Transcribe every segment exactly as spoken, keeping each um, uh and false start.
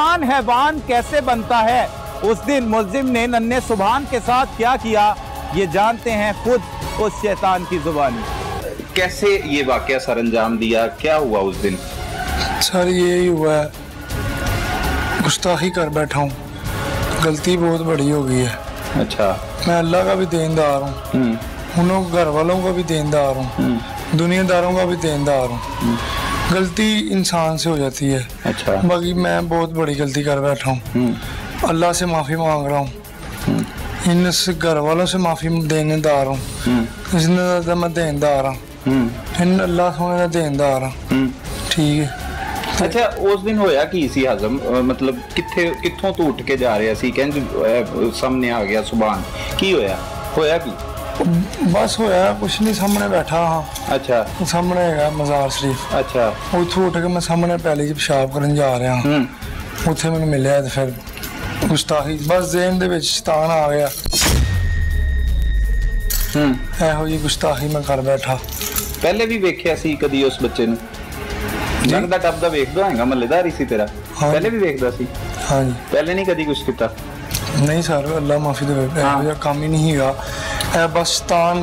इंसान हैवान कैसे बनता है, उस दिन मुल्जिम ने नन्हे सुभान के साथ क्या किया, ये जानते हैं खुद उस शैतान की जुबानी। कैसे ये वाकया सर अंजाम दिया, क्या हुआ उस दिन? सर यही हुआ, गुस्ताखी कर बैठा हूँ, गलती बहुत बड़ी हो गई है। अच्छा। मैं अल्लाह का भी देनदार हूँ, उन घर वालों का भी देनदार हूँ, दुनियादारों का भी देनदार हूँ। गलती इंसान से हो जाती है। अच्छा। बाकी मैं बहुत बड़ी गलती कर बैठा हूँ, अल्लाह से माफ़ी मांग रहा हूँ, इन घर वालों से माफ़ी देनेदार हूँ, इसने ज़्यादा मैं देनदार हूँ, इन अल्लाह से देनदार हूँ। ठीक है। अच्छा, उस दिन होया कि इसी हजम मतलब किथे किथों तो उठ के जा रहे सी, कहन सामने आ गया सुभान, की होया होया की? बस होया कुछ नहीं, सामने बैठा हाँ। अच्छा। सामने है मज़ार शरीफ। अच्छा। उठो उठ के मैं सामने पहले जी पेशाब करने जा रहा हूँ, उसे मैंने मिले, फिर गुस्ताखी बस जेन दे विच शैतान आ गया, एहो जी गुस्ताखी मैं कर बैठा। पहले भी वेखिया सी कदी उस बच्चे ने? लगदा टपदा वेखदा हैगा, मल्लेदार ही सी तेरा? हाँ। पहले भी वेखदा सी? हाँ जी। पहले नहीं कदी कुछ कीता? नहीं सर, अल्लाह माफी दे, मेरा काम ही नहीं है। बस्तान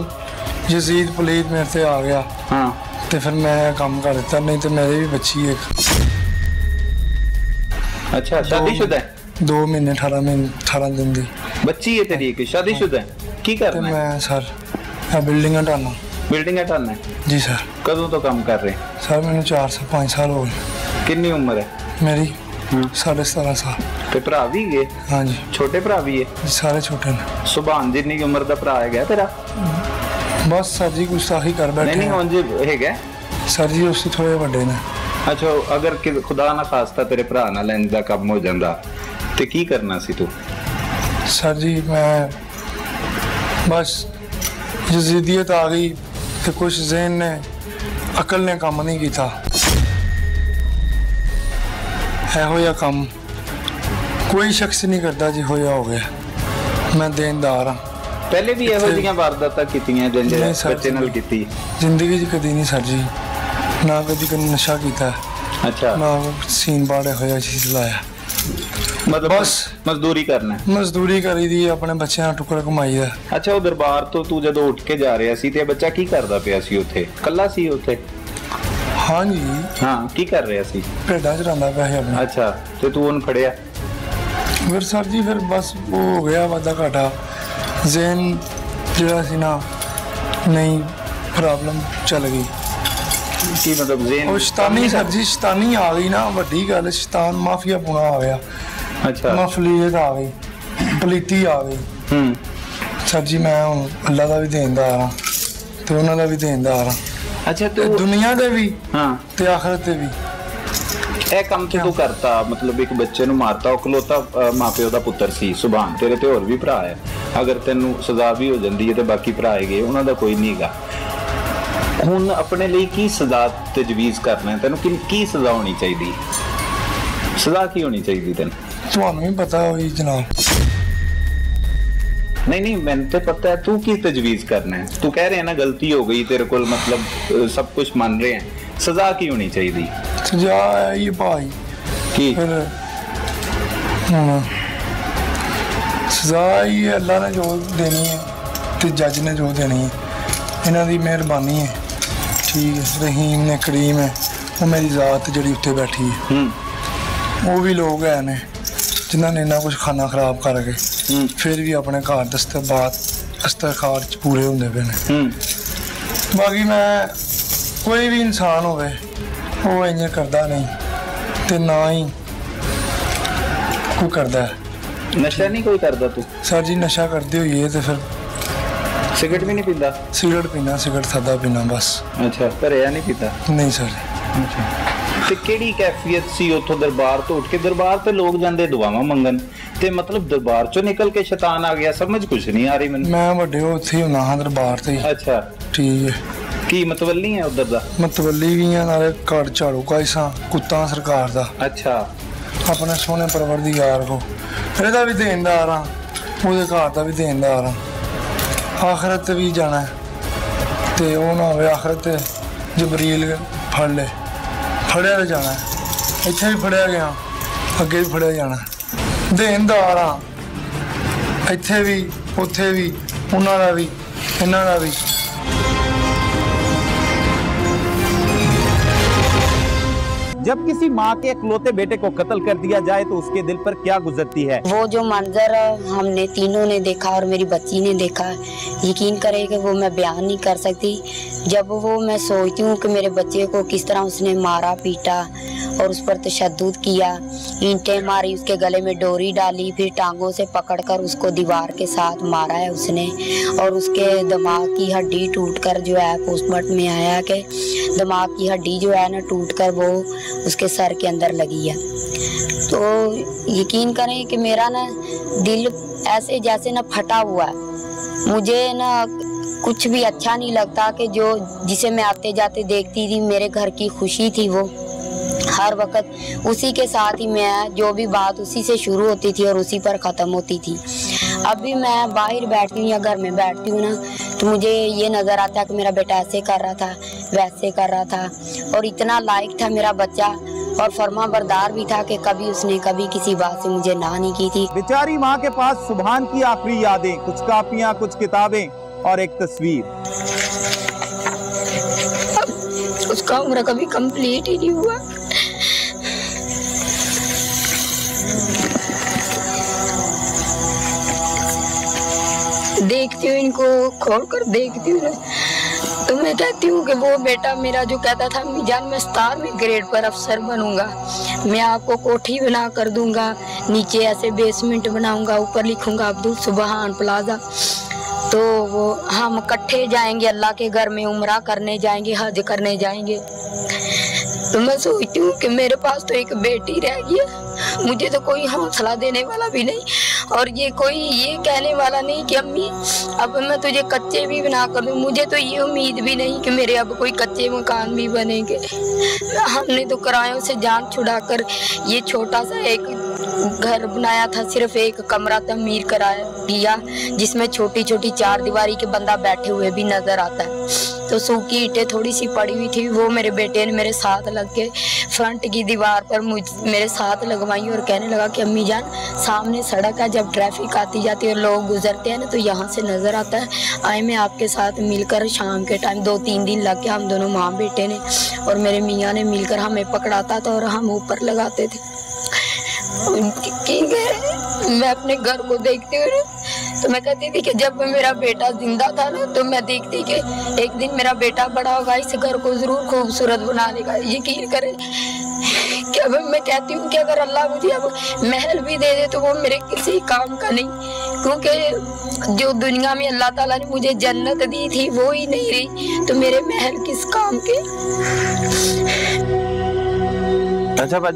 यजीद पुलिस मेरे से आ गया। हाँ। तो फिर मैं काम कर देता, नहीं तो मेरे भी बच्ची एक। अच्छा, शादीशुदा है? दो महीने अठारह महीने अठारह दिन दी बच्ची है तेरी एक, शादीशुदा है? की करना मैं सर? बिल्डिंग हटाना। बिल्डिंग हटाना है? जी सर। कदों तो काम कर रहे हैं? सर मैंने चार से पाँच साल हो गए। कितनी उम्र है मेरी? साढ़े सत्रह साल। ते भरा भी गए? हाँ जी। छोटे भरा भी है? सारे छोटे ने। सुभान जिन्नी उम्र का भरा है तेरा? बस सर जी गुस्ताखी कर बैठे। नहीं नहीं जी है सर जी, उससे थोड़े बड़े ने। अच्छा, अगर खुदा ना खास्ता तेरे भरा ना लैंज का कम हो जाता तो की करना सी तू? सर जी मैं बस यजीदियत आ गई तो कुछ जहन ने अकल ने काम नहीं किया, एहो या काम कोई शख्स नहीं करता जी, होया हो गया, मैं देनदार हाँ। पहले भी एहो जियां वारदातां कीतियां बच्चे नाल कीती? जिंदगी च कदी नहीं सर जी, ना कदी कोई नशा कीता। अच्छा। ना सीन बाड़े होया चीज लाया, मतलब बस मजदूरी करना, मजदूरी करी दी, अपने बच्चे नाल टुकड़ा कमाई है। अच्छा, वो दरबार तो तू जदों उठ के जा रहा सी ते बच्चा की करदा पिया सी उत्थे? कल्ला सी उत्थे? हाँ जी। हाँ, की कर रहा सी? भेड़ा चरांदा पिया सी अपना। अच्छा, ते तू उन फड़िया फिर? सर जी फिर बस वो हो गया वादा घाटा, जहन जरा सी ना नहीं प्रॉब्लम चल गई। की मतलब जहन वो शैतानी सर जी, शैतानी आ गई ना, वड्डी गल, शैतान माफिया पुना आ गया। अच्छा। मफलीत आ गई, पलीती आ गई। सर जी मैं अल्लाह का भी देनदार हाँ, तो उन्होंने भी देनदार हाँ। अच्छा, तो दुनिया के भी हाँ तो आखिरत भी ਇਹ ਕੰਮ ਤੇ ਤੂੰ ਕਰਤਾ, ਮਤਲਬ ਇੱਕ ਬੱਚੇ ਨੂੰ ਮਾਰਤਾ, ਉਹ ਖਲੋਤਾ ਮਾਪਿਓ ਦਾ ਪੁੱਤਰ ਸੀ ਸੁਭਾਨ, ਤੇਰੇ ਤੇ ਹੋਰ ਵੀ ਭਰਾ ਹੈ, ਅਗਰ ਤੈਨੂੰ ਸਜ਼ਾ ਵੀ ਹੋ ਜਾਂਦੀ ਹੈ ਤੇ ਬਾਕੀ ਭਰਾ ਹੈਗੇ ਉਹਨਾਂ ਦਾ ਕੋਈ ਨਹੀਂਗਾ। ਹੁਣ ਆਪਣੇ ਲਈ ਕੀ ਸਜ਼ਾ ਤਜਵੀਜ਼ ਕਰਨਾ ਹੈ ਤੈਨੂੰ, ਕਿ ਕੀ ਸਜ਼ਾ ਹੋਣੀ ਚਾਹੀਦੀ, ਸਜ਼ਾ ਕੀ ਹੋਣੀ ਚਾਹੀਦੀ ਤੈਨੂੰ? ਤੁਹਾਨੂੰ ਵੀ ਪਤਾ ਹੋਈ ਜਨਾਬ? नहीं नहीं मैंने तो पता है, तू की तजवीज़ करना है, तू कह रहे हैं ना गलती हो गई तेरे को, मतलब सब कुछ मान रहे हैं, सजा की होनी चाहिए? सजा है ये भाई की सजा ये अल्लाह ने जो देनी है तो जज ने जो देनी है, इन्हों की मेहरबानी है। ठीक है। रहीम ने करीम है, वो मेरी जात जी उत्ते बैठी है, वो भी लोग है ने जिन्होंने इन्ना कुछ खाना खराब करके फिर भी अपने घर दस्तरबार दस्तरखार पूरे होंगे पे ने। बाकी मैं कोई भी इंसान होवे वो इंज करता नहीं, तो ना ही कोई करता है। नशा नहीं कोई करता तू? सर जी नशा करते हुए तो फिर सिगरेट भी नहीं पीता? सिगरेट पीना, सिगरेट सादा पीना बस। अच्छा, पर नहीं पीता? नहीं सर। अच्छा, ते केड़ी कैफियत सी उतों दरबार तो उठ के? दरबार ते लोग जांदे दुआवां मंगन, ते मतलब दरबार चो निकल के शैतान आ गया, समझ कुछ नहीं आ रही मैंने। मैं वड्डे उत्थे हुना हां दरबार ते। अच्छा ठीक है। की मतवल्ली है उधर दा? मतवल्ली भी है नाले काट झाड़ू काइसा कुत्ता सरकार दा। अच्छा। अपने सोने परवरदिगार को एदा भी देनदार हां, ओदे घर दा भी देनदार हां, आखिरत भी जाना है ते ओ ना होवे आखिरत जबरील फड़ ले, फड़िया जाना है, इत्थे भी फड़िया गया, अगे भी फड़िया जाना देनदार हाँ इत्थे भी उत्थे भी उन्हां दा भी इन्हां दा भी। जब किसी माँ के इकलौते बेटे को कत्ल कर दिया जाए तो उसके दिल पर क्या गुजरती है। वो जो मंजर हमने तीनों ने देखा और मेरी बच्ची ने देखा, यकीन करें कि वो मैं बयान नहीं कर सकती। जब वो मैं सोचती हूँ कि मेरे बच्चे को किस तरह उसने मारा पीटा और उस पर तशद्दुद किया, ईंटें मारी, उसके गले में डोरी डाली, फिर टांगों से पकड़कर उसको दीवार के साथ मारा है उसने, और उसके दिमाग की हड्डी टूटकर जो है पोस्टमार्टम में आया कि दिमाग की हड्डी जो है ना टूटकर वो उसके सर के अंदर लगी है। तो यकीन करें कि मेरा ना दिल ऐसे जैसे ना फटा हुआ है। मुझे ना कुछ भी अच्छा नहीं लगता कि जो जिसे मैं आते जाते देखती थी, मेरे घर की खुशी थी वो, हर वक्त उसी के साथ ही मैं, जो भी बात उसी से शुरू होती थी और उसी पर ख़त्म होती थी। अब भी मैं बाहर बैठती हूँ या घर में बैठती हूँ ना तो मुझे ये नज़र आता है कि मेरा बेटा ऐसे कर रहा था वैसे कर रहा था, और इतना लायक था मेरा बच्चा और फर्मा बरदार भी था कि कभी उसने कभी किसी बात से मुझे ना नहीं की थी। बेचारी माँ के पास सुभान की आखिरी यादें, कुछ कापियाँ, कुछ किताबें और एक तस्वीर। उसका उम्र कभी कंप्लीट ही नहीं हुआ। देखती हूँ इनको खोल कर देखती हूँ तो मैं कहती हूँ कि वो बेटा मेरा जो कहता था मैं जान मैं सतारहवीं ग्रेड पर अफसर बनूंगा, मैं आपको कोठी बना कर दूंगा, नीचे ऐसे बेसमेंट बनाऊंगा, ऊपर लिखूंगा अब्दुल सुबहान प्लाजा, तो वो हम इकट्ठे जाएंगे अल्लाह के घर में उमरा करने जाएंगे, हज करने जाएंगे। तो मैं सोचती हूँ कि मेरे पास तो एक बेटी रह गई है, मुझे तो कोई हौसला देने वाला भी नहीं और ये कोई ये कहने वाला नहीं कि अम्मी अब मैं तुझे कच्चे भी बना कर दूँ। मुझे तो ये उम्मीद भी नहीं कि मेरे अब कोई कच्चे मकान भी बनेंगे। हमने तो किरायों से जान छुड़ा कर ये छोटा सा एक घर बनाया था, सिर्फ एक कमरा तमीर कराया दिया जिसमें छोटी छोटी चार दीवारी के बंदा बैठे हुए भी नजर आता है। तो सूखी ईंटें थोड़ी सी पड़ी हुई थी, वो मेरे बेटे ने मेरे साथ लग के फ्रंट की दीवार पर मुझ मेरे साथ लगवाई और कहने लगा कि अम्मी जान सामने सड़क है, जब ट्रैफिक आती जाती है और लोग गुजरते हैं ना तो यहाँ से नज़र आता है, आए मैं आपके साथ मिलकर शाम के टाइम दो तीन दिन लग के हम दोनों माँ बेटे ने और मेरे मियाँ ने मिलकर हमें पकड़ाता था और हम ऊपर लगाते थे। मैं अपने घर को देखती हूँ तो मैं कहती थी कि जब मेरा बेटा जिंदा था ना तो मैं देखती कि एक दिन मेरा बेटा बड़ा होगा, इस घर को जरूर खूबसूरत बना देगा। यकीन करें कि अब मैं कहती हूँ कि अगर अल्लाह मुझे अब महल भी दे दे तो वो मेरे किसी काम का नहीं, क्योंकि जो दुनिया में अल्लाह ताला ने मुझे जन्नत दी थी वो ही नहीं रही तो मेरे महल किस काम के। अच्छा बाजी।